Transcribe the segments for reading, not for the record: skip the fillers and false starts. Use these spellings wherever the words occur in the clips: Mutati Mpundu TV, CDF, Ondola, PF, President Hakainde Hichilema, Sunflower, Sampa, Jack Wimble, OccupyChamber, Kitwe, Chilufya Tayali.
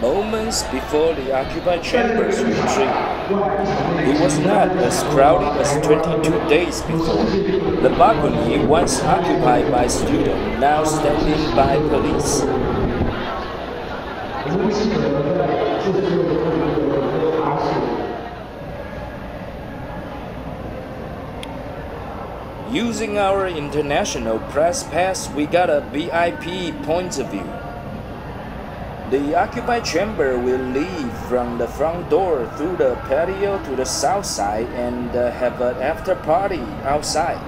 moments before the occupied chambers retreat. It was not as crowded as 22 days before. The balcony once occupied by students, now standing by police. Using our international press pass, we got a VIP point of view. The occupied chamber will leave from the front door through the patio to the south side and have an after party outside.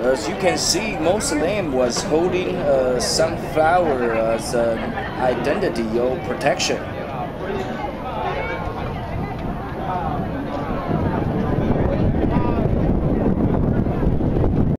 As you can see, most of them was holding a sunflower as an identity or protection.